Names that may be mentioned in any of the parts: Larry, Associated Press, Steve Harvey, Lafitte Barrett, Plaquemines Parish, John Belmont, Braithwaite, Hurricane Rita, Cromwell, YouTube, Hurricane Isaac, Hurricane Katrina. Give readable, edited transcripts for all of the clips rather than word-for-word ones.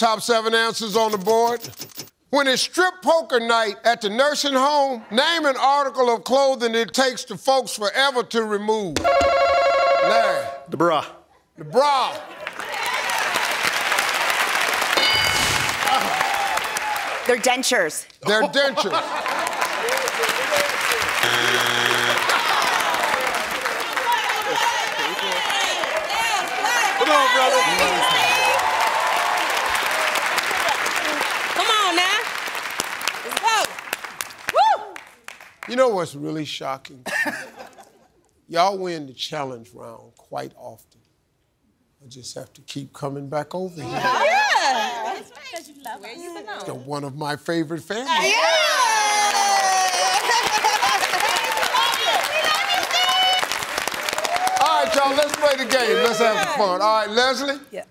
Top 7 answers on the board. When it's strip poker night at the nursing home, name an article of clothing it takes the folks forever to remove. Larry. The bra. The bra. They're dentures. They're dentures. Come on, brother. You know what's really shocking? Y'all win the challenge round quite often. I just have to keep coming back over here. Yeah! That's right, because you love where you belong. You're one of my favorite families. Yeah! We love you. All right, y'all, let's play the game. Let's have some fun. All right, Leslie? Yes.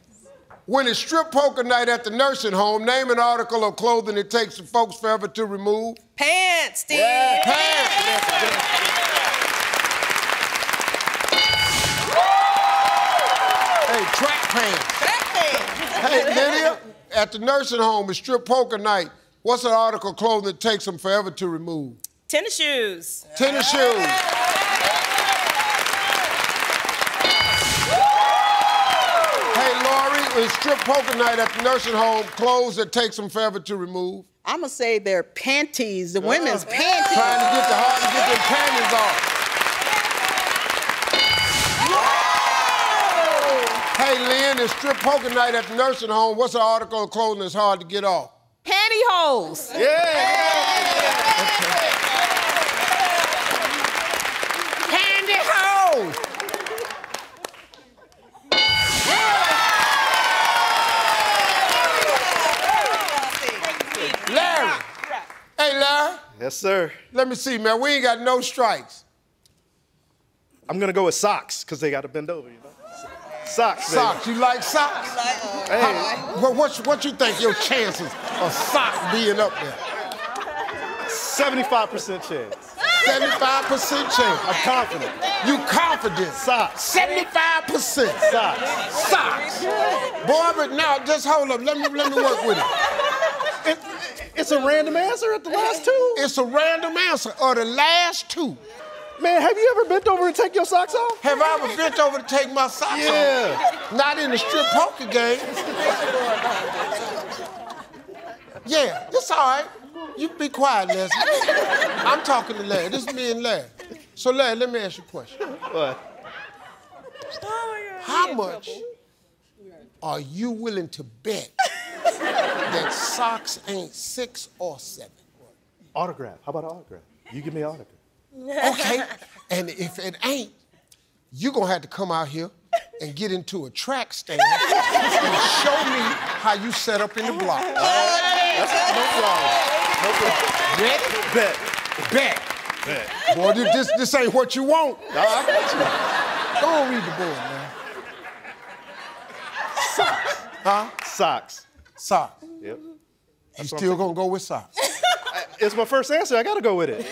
When it's strip poker night at the nursing home, name an article of clothing it takes the folks forever to remove. Pants, Steve. Yeah. Pants. Yeah. Hey, track pants. Track pants. Hey, Lydia, at the nursing home, it's strip poker night. What's an article of clothing that takes them forever to remove? Tennis shoes. Tennis shoes. It's strip poker night at the nursing home, clothes that takes them forever to remove. I'ma say they're panties, the women's panties. Trying to get the heart and get their panties off. Hey, Lynn, it's strip poker night at the nursing home. What's an article of clothing that's hard to get off? Pantyhose. Yeah. Pantyhose. Yes, sir. Let me see, man. We ain't got no strikes. I'm gonna go with socks, because they gotta bend over, you know? Socks, baby. Socks, you like socks? Hey, what you think your chances of socks being up there? 75% chance. 75% chance. I'm confident. You confident? Socks. 75%. Socks. Socks. Boy, but now, just hold up. Let me work with it. It's a random answer at the last two? It's a random answer or the last two. Man, have you ever bent over and take your socks off? Have I ever bent over to take my socks off? Yeah. Not in the strip poker game. Yeah, it's all right. You be quiet, Leslie. I'm talking to Larry. This is me and Larry. So, Larry, let me ask you a question. What? How much are you willing to bet that socks ain't 6 or 7. Autograph. How about an autograph? You give me an autograph. Okay. And if it ain't, you're going to have to come out here and get into a track stand and show me how you set up in the block. All right. That's no problem. No problem. Ready? Bet. Bet. Bet. Boy, this ain't what you want. No, I got you. Go on, read the board, man. Socks. Huh? Socks. Socks. Yep. I'm still gonna go with socks. It's my first answer. I gotta go with it.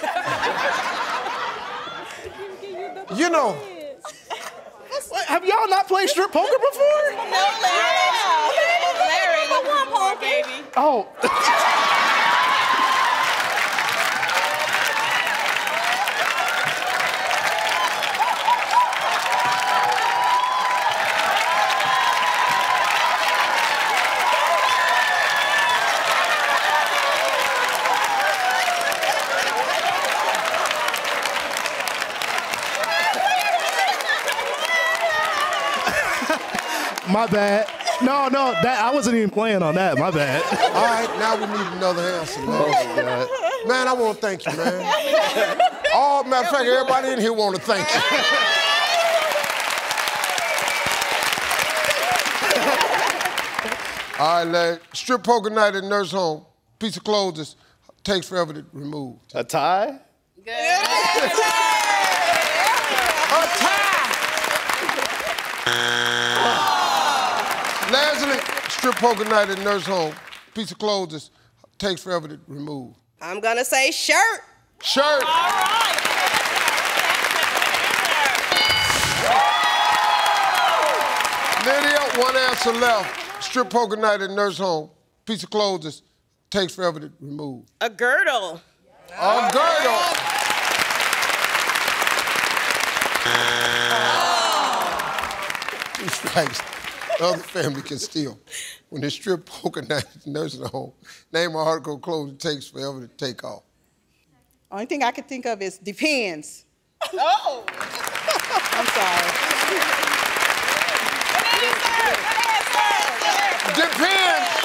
You know, have y'all not played strip poker before? No, Larry. Larry, come on, baby. Oh. My bad. No, that I wasn't even playing on that. My bad. All right, now we need another answer, man. Oh, man, I want to thank you, man. Oh, matter of fact, everybody in here want to thank you. All right, Larry. Strip poker night at nurse home. Piece of clothes that takes forever to remove. A tie? Good. A tie. Leslie, strip poker night at nurse home. Piece of clothes that takes forever to remove. I'm gonna say shirt. Shirt. All right. Lydia, one answer left. Strip poker night at nurse home. Piece of clothes that takes forever to remove. A girdle. A girdle. Two strikes. The other family can steal. When they strip poker night at the nursing home, name an article of clothes it takes forever to take off. Only thing I could think of is depends. Oh! I'm sorry. Depends!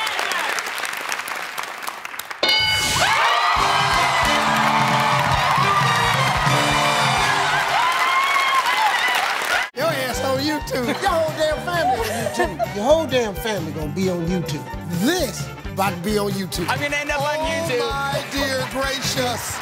Your ass on YouTube. Your whole damn family on YouTube. Your whole damn family gonna be on YouTube. This about to be on YouTube. I'm gonna end up on YouTube. Oh my dear gracious.